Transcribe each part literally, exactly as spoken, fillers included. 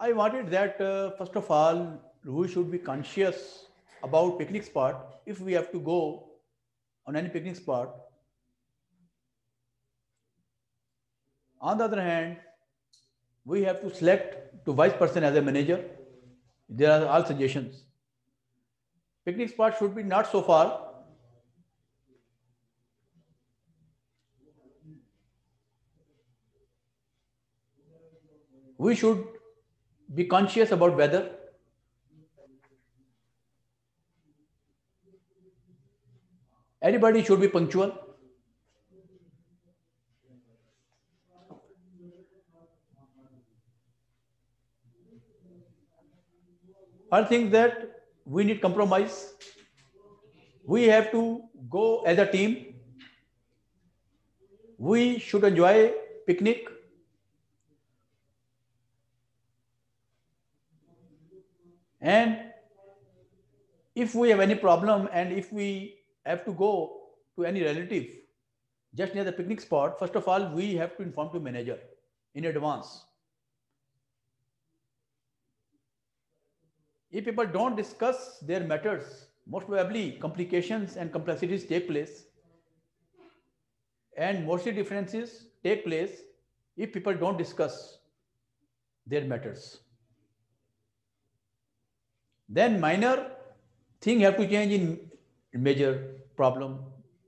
I wanted that uh, first of all, we should be conscious about picnic spot. If we have to go on any picnic spot, on the other hand, we have to select to vice person as a manager. There are all suggestions. Picnic spot should be not so far. We should be conscious about weather. Everybody should be punctual. I think that we need compromise. We have to go as a team. We should enjoy picnic. And if we have any problem and if we have to go to any relative just near the picnic spot, first of all, we have to inform the manager in advance. If people don't discuss their matters, most probably complications and complexities take place, and mostly differences take place if people don't discuss their matters. Then minor thing have to change in major problem.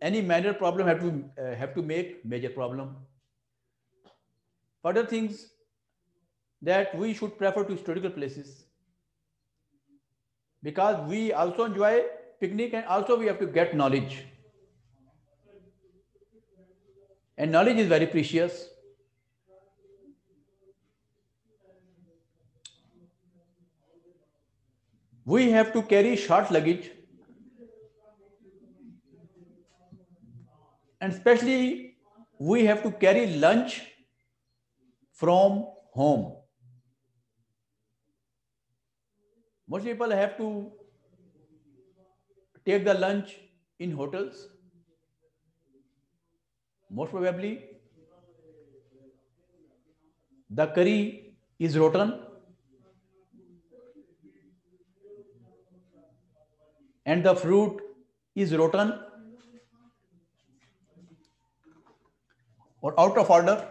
Any minor problem have to uh, have to make major problem. Further things that we should prefer to historical places, because we also enjoy picnic and also we have to get knowledge. And knowledge is very precious. We have to carry short luggage, and especially we have to carry lunch from home. Most people have to take the lunch in hotels, most probably. The curry is rotten. And the fruit is rotten or out of order.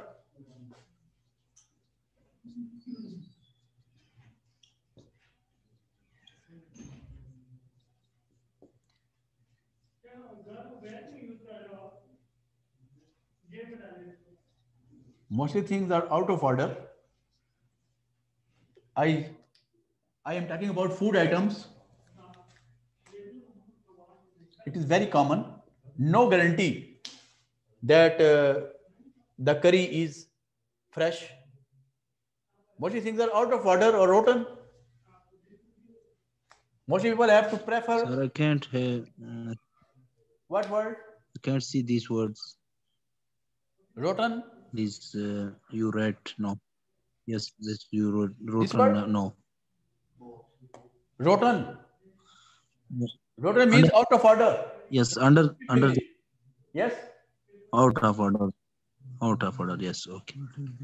Mostly things are out of order. I I am talking about food items. It is very common. No guarantee that uh, the curry is fresh. Mostly things are out of order or rotten. Mostly people have to prefer. Sir, I can't have. Uh, what word? I can't see these words. Rotten? This uh, you read, no. Yes, this you wrote, rotten, this no. Rotten? No. Rotten means under, out of order. Yes, under under. Yes. Out of order. Out of order. Yes. Okay.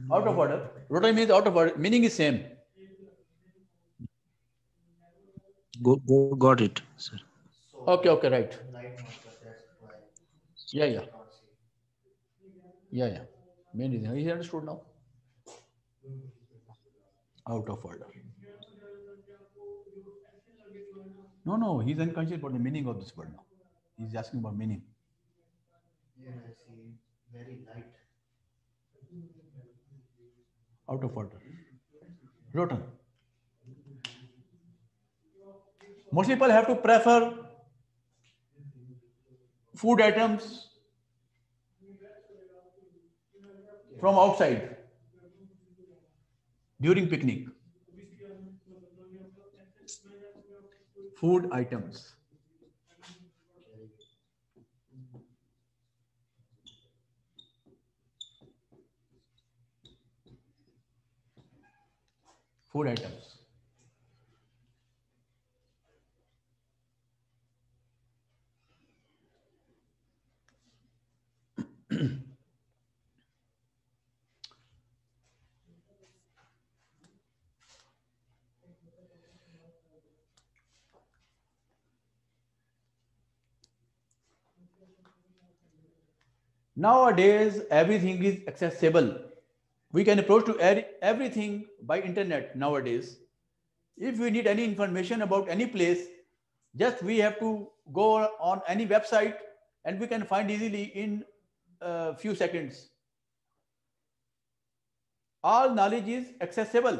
Out of order. Rotten means out of order. Meaning is same. Go, go got it, sir. Okay. Okay. Right. Yeah. Yeah. Yeah. Yeah. Main reason he understood now. Out of order. No, no, he's unconscious about the meaning of this word now. He's asking about meaning. Yeah, I see. Very light. Out of order. Rotten. Most people have to prefer food items from outside during picnic. Food items. Food items. Nowadays, everything is accessible. We can approach to everything by internet nowadays. If we need any information about any place, just we have to go on any website and we can find easily in a few seconds. All knowledge is accessible.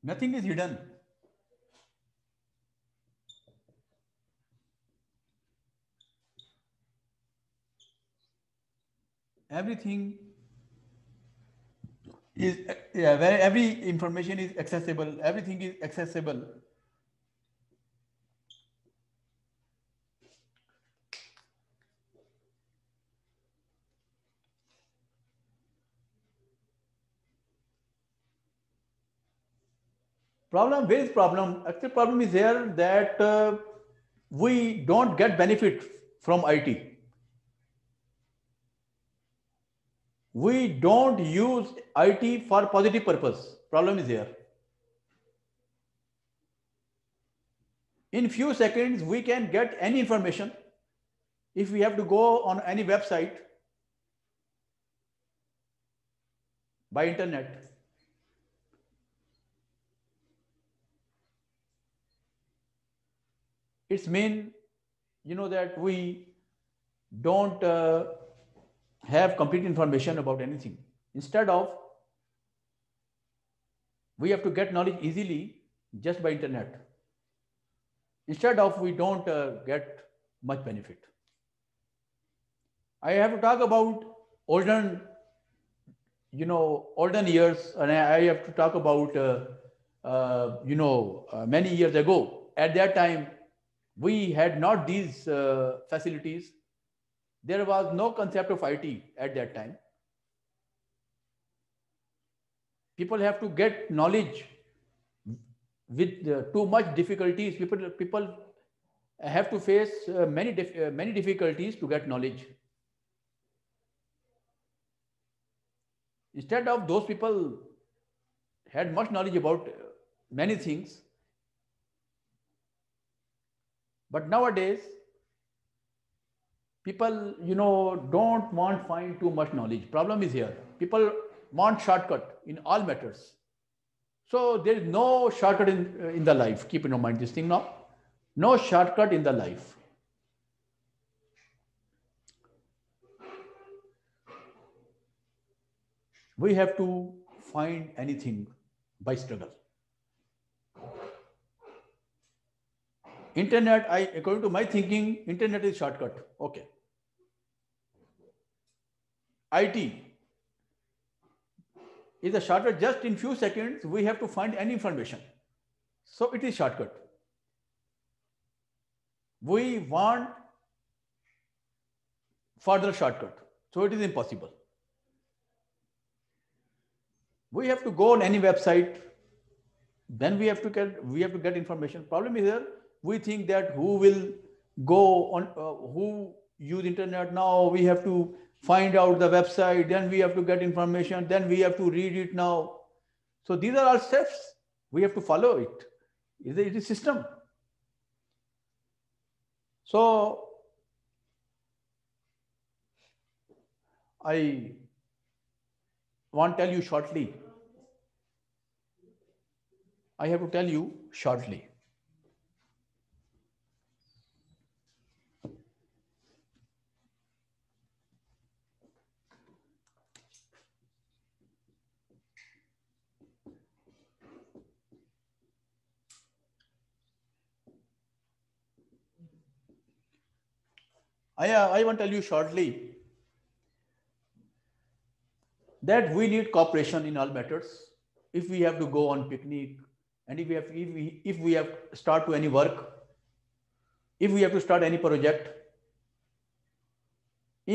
Nothing is hidden. Everything is, yeah, where every information is accessible. Everything is accessible. Problem, where is problem? Actual problem is here that uh, we don't get benefit from I T. We don't use I T for positive purpose. Problem is here. In few seconds, we can get any information. If we have to go on any website by internet, it's mean, you know, that we don't uh, have complete information about anything. Instead of, we have to get knowledge easily just by internet. Instead of, we don't uh, get much benefit. I have to talk about olden, you know, olden years, and I have to talk about, uh, uh, you know, uh, many years ago. At that time, we had not these uh, facilities. There was no concept of I T at that time. People have to get knowledge with uh, too much difficulties. People, people have to face uh, many, dif uh, many difficulties to get knowledge. Instead of those people had much knowledge about many things, but nowadays, people, you know, don't want to find too much knowledge. Problem is here. People want shortcut in all matters. So there is no shortcut in, in the life. Keep in your mind this thing now. No shortcut in the life. We have to find anything by struggle. Internet, I, according to my thinking, internet is shortcut. Okay. I T is a shortcut. Just in few seconds, we have to find any information. So it is shortcut. We want further shortcut. So it is impossible. We have to go on any website. Then we have to get, we have to get information. Problem is here. We think that who will go on, uh, who use internet now, we have to find out the website, then we have to get information, then we have to read it now. So these are our steps. We have to follow it. It is a system. So I want to tell you shortly. I have to tell you shortly. I, I want to tell you shortly that we need cooperation in all matters. If we have to go on picnic, and if we have, if we, if we have start to any work, if we have to start any project,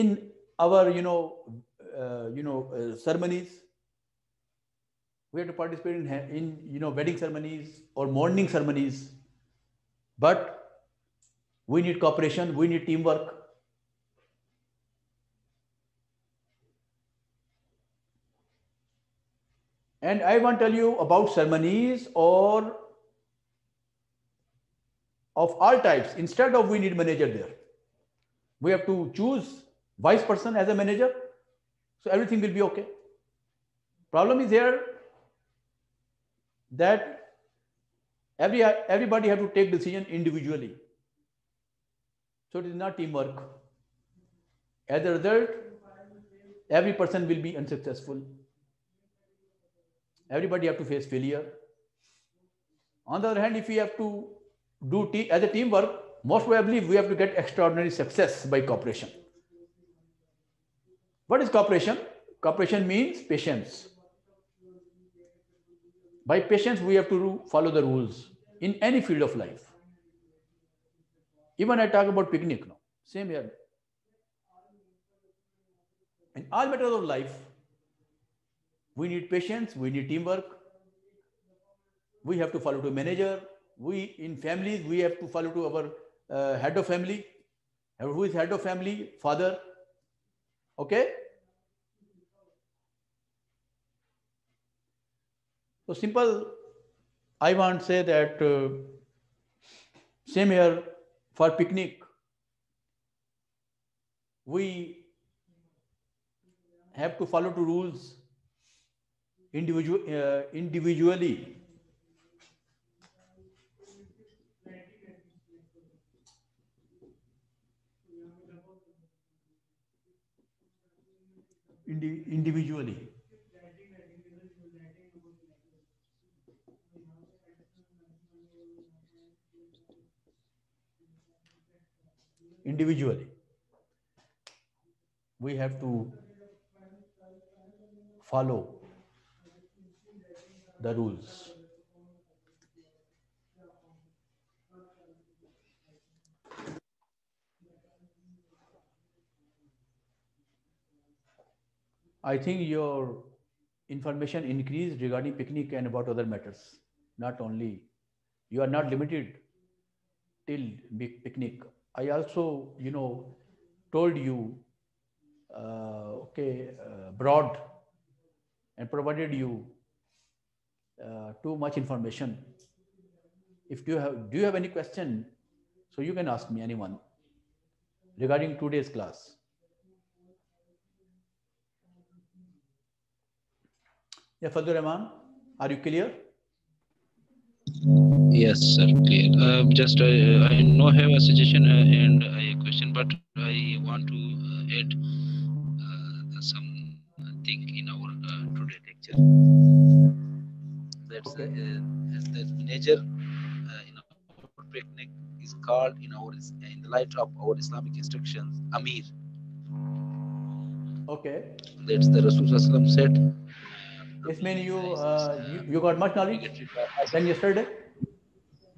in our, you know, uh, you know, uh, ceremonies. We have to participate in, in, you know, wedding ceremonies or mourning ceremonies. But we need cooperation, we need teamwork. And I want to tell you about ceremonies or of all types. Instead of we need manager there, we have to choose vice person as a manager. So everything will be okay. Problem is here that every, everybody have to take decision individually. So it is not teamwork. As a result, every person will be unsuccessful. Everybody have to face failure. On the other hand, if we have to do te- as a teamwork, most probably we have to get extraordinary success by cooperation. What is cooperation? Cooperation means patience. By patience, we have to follow the rules in any field of life. Even I talk about picnic now, same here. In all matters of life, we need patience, we need teamwork, we have to follow to manager, we in families, we have to follow to our uh, head of family, who is head of family, father, okay? So simple, I want to say that uh, same here for picnic, we have to follow to rules. Individual, uh, individually. Indi individually. Individually. We have to follow the rules. I think your information increased regarding picnic and about other matters. Not only you are not limited till big picnic. I also, you know, told you, uh, okay, uh, broad and provided you Uh, too much information. If you have, do you have any question? So you can ask me anyone regarding today's class. Yeah, Fazlur Rahman, are you clear? Yes, sir. Clear. Uh, just uh, I know I have a suggestion uh, and a question, but I want to uh, add uh, some thing in our uh, today lecture. That's okay. uh, the nature uh, in our picnic is called in our in the light of our Islamic instructions, Amir. Okay. That's the Rasulullah said. Yes, man, you, uh, you you got much knowledge than yesterday.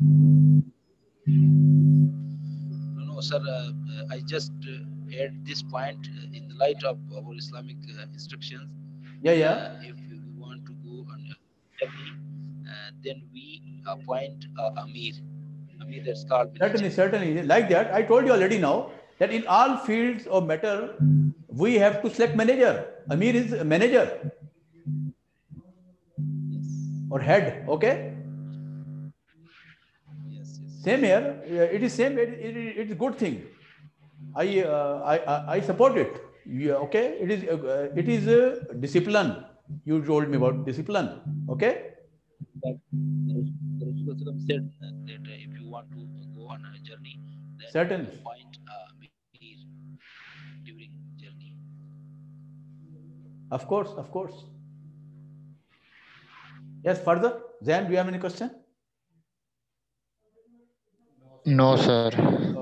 No, no, sir. Uh, I just uh, add this point uh, in the light of our Islamic uh, instructions. Yeah, yeah. Uh, if you want to go on. Uh, then we appoint uh, Amir. Amir that's called. Certainly, certainly. Like that, I told you already now that in all fields of matter, we have to select manager. Amir is a manager. Yes. Or head, okay? Yes, yes. Same here. It is same. It, it, it's a good thing. I, uh, I, I, I support it. Yeah, okay? It is, uh, it is uh, discipline. You told me about discipline, okay? But Rasulullah said that if you want to go on a journey, then certainly you appoint Amir during journey. Of course, of course. Yes, further. Zain, do you have any question? No, sir.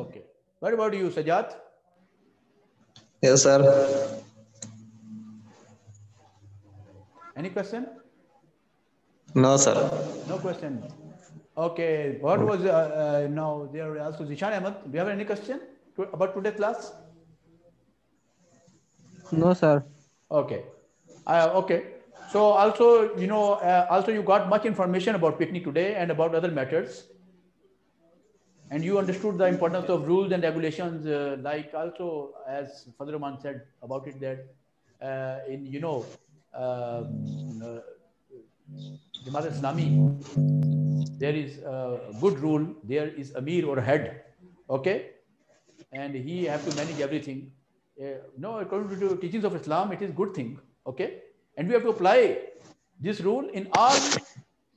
Okay. What about you, Sajjad? Yes, sir. Any question? No, sir. No question. Okay. What was uh, uh, now? There also Zishan Ahmed. Do you have any question to, about today's class? No, sir. Okay. Uh, okay. So also, you know, uh, also you got much information about picnic today and about other matters. And you understood the importance of rules and regulations, uh, like also as Fadruman said about it, that uh, in, you know, uh, Jamaat Islami, there is a good rule, there is Amir or head, okay? And he have to manage everything. Uh, no, according to the teachings of Islam, it is good thing, okay? And we have to apply this rule in all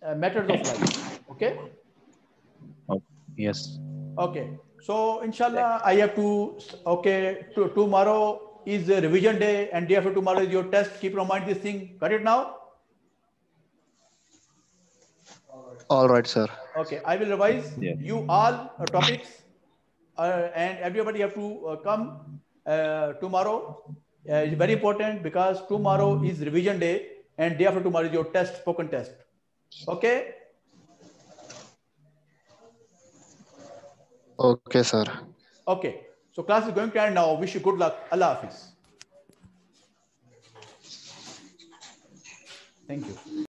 uh, matters of life, okay? Yes. Okay. So, inshallah, I have to, okay, to, tomorrow is a revision day and day after tomorrow is your test. Keep in mind this thing. Got it now? All right, sir. Okay. I will revise yeah. you all uh, topics uh, and everybody have to uh, come uh, tomorrow. Uh, it's very important because tomorrow is revision day and day after tomorrow is your test, spoken test. Okay. Okay, sir. Okay. So class is going to end now. Wish you good luck. Allah Hafiz. Thank you.